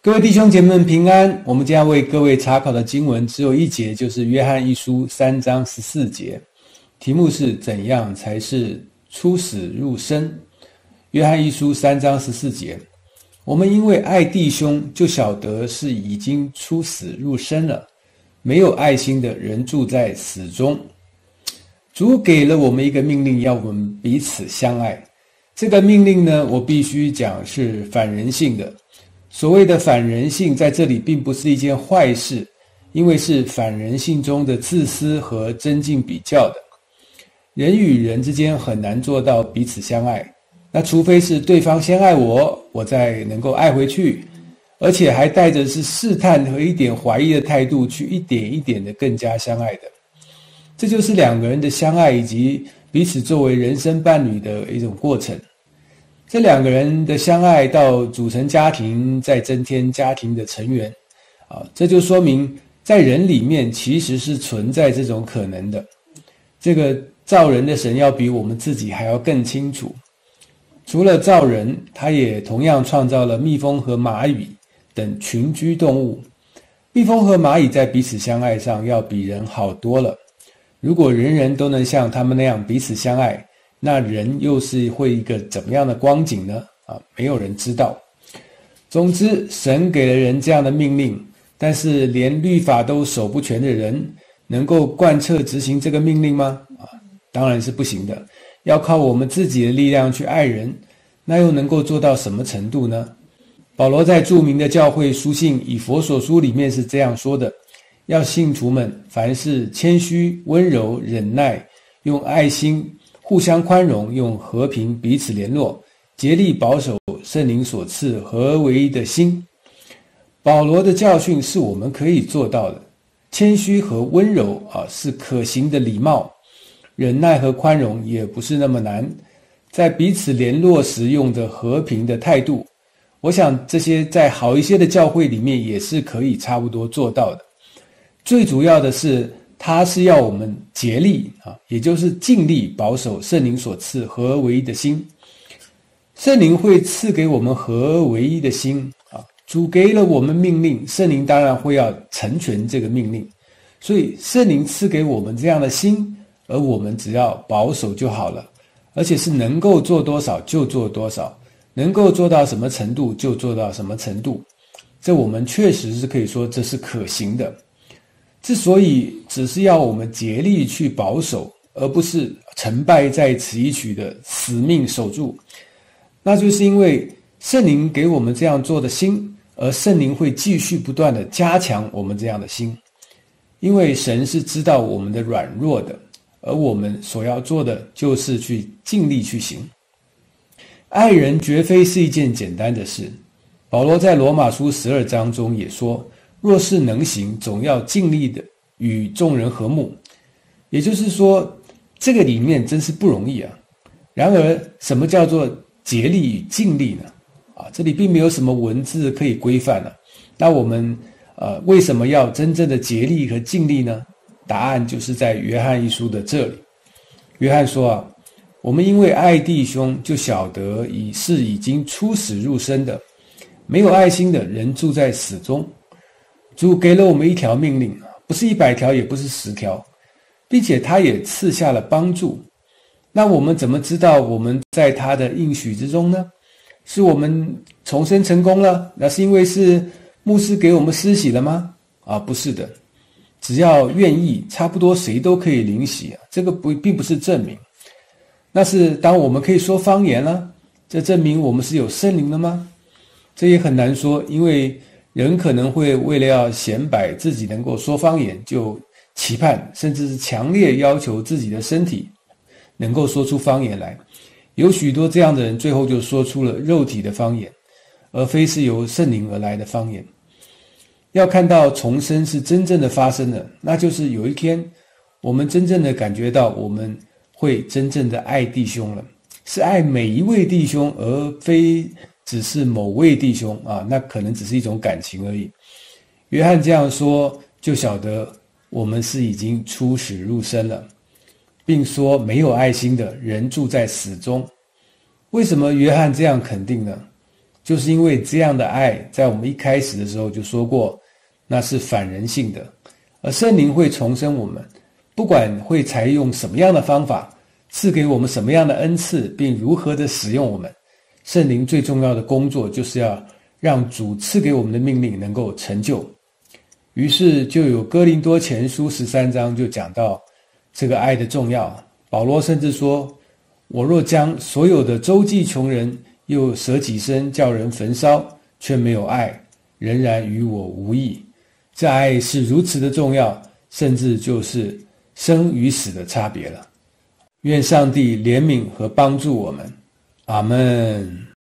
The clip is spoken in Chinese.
各位弟兄姐妹们平安，我们今天为各位查考的经文只有一节，就是约翰一书3章14节，题目是怎样才是出死入生。约翰一书3章14节，我们因为爱弟兄，就晓得是已经出死入生了，没有爱心的人住在死中。主给了我们一个命令，要我们彼此相爱。这个命令呢，我必须讲是反人性的。所谓的反人性在这里并不是一件坏事，因为是反人性中的自私和增进比较的。人与人之间很难做到彼此相爱，那除非是对方先爱我，我再能够爱回去，而且还带着是试探和一点怀疑的态度去一点一点的更加相爱的。这就是两个人的相爱以及彼此作为人生伴侣的一种过程。这两个人的相爱到组成家庭，再增添家庭的成员，这就说明在人里面其实是存在这种可能的。这个造人的神要比我们自己还要更清楚，除了造人，他也同样创造了蜜蜂和蚂蚁等群居动物。蜜蜂和蚂蚁在彼此相爱上要比人好多了，如果人人都能像他们那样彼此相爱，那人又是会一个怎么样的光景呢？没有人知道。总之，神给了人这样的命令，但是连律法都守不全的人，能够贯彻执行这个命令吗？当然是不行的。要靠我们自己的力量去爱人，那又能够做到什么程度呢？保罗在著名的教会书信《以弗所书》里面是这样说的：要信徒们凡事谦虚、温柔、忍耐，用爱心互相宽容，用和平彼此联络，竭力保守圣灵所赐合为一的心。保罗的教训是我们可以做到的，谦虚和温柔是可行的礼貌，忍耐和宽容也不是那么难，在彼此联络时用的和平的态度，我想这些在好一些的教会里面也是可以差不多做到的。最主要的是他是要我们竭力，也就是尽力保守圣灵所赐合而为一的心。圣灵会赐给我们合而为一的心，主给了我们命令，圣灵当然会要成全这个命令，所以圣灵赐给我们这样的心，而我们只要保守就好了，而且是能够做多少就做多少，能够做到什么程度就做到什么程度，这我们确实是可以说这是可行的。之所以只是要我们竭力去保守，而不是成败在此一举的死命守住，那就是因为圣灵给我们这样做的心，而圣灵会继续不断的加强我们这样的心。因为神是知道我们的软弱的，而我们所要做的就是去尽力去行。爱人绝非是一件简单的事，保罗在罗马书12章中也说，若是能行，总要尽力的与众人和睦。也就是说，这个里面真是不容易啊。然而什么叫做竭力与尽力呢？这里并没有什么文字可以规范了。那我们为什么要真正的竭力和尽力呢？答案就是在约翰一书的这里。约翰说我们因为爱弟兄，就晓得是已经出死入生的，没有爱心的人住在死中。主给了我们一条命令，不是100条，也不是10条，并且他也赐下了帮助。那我们怎么知道我们在他的应许之中呢？是我们重生成功了，那是因为是牧师给我们施洗了吗？不是的，只要愿意，差不多谁都可以领洗，这个并不是证明。那是当我们可以说方言了，这证明我们是有圣灵的吗？这也很难说，因为人可能会为了要显摆自己能够说方言，就期盼甚至是强烈要求自己的身体能够说出方言来。有许多这样的人最后就说出了肉体的方言，而非是由圣灵而来的方言。要看到重生是真正的发生的，那就是有一天我们真正的感觉到我们会真正的爱弟兄了，是爱每一位弟兄，而非只是某位弟兄那可能只是一种感情而已。约翰这样说，就晓得我们是已经出死入生了，并说没有爱心的人住在死中。为什么约翰这样肯定呢？就是因为这样的爱，在我们一开始的时候就说过，那是反人性的。而圣灵会重生我们，不管会采用什么样的方法，赐给我们什么样的恩赐，并如何的使用我们，圣灵最重要的工作就是要让主赐给我们的命令能够成就。于是就有哥林多前书13章就讲到这个爱的重要，保罗甚至说，我若将所有的周济穷人，又舍己身叫人焚烧，却没有爱，仍然与我无益。这爱是如此的重要，甚至就是生与死的差别了。愿上帝怜悯和帮助我们。阿们。